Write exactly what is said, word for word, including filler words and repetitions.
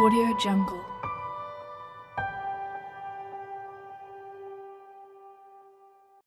AudioJungle.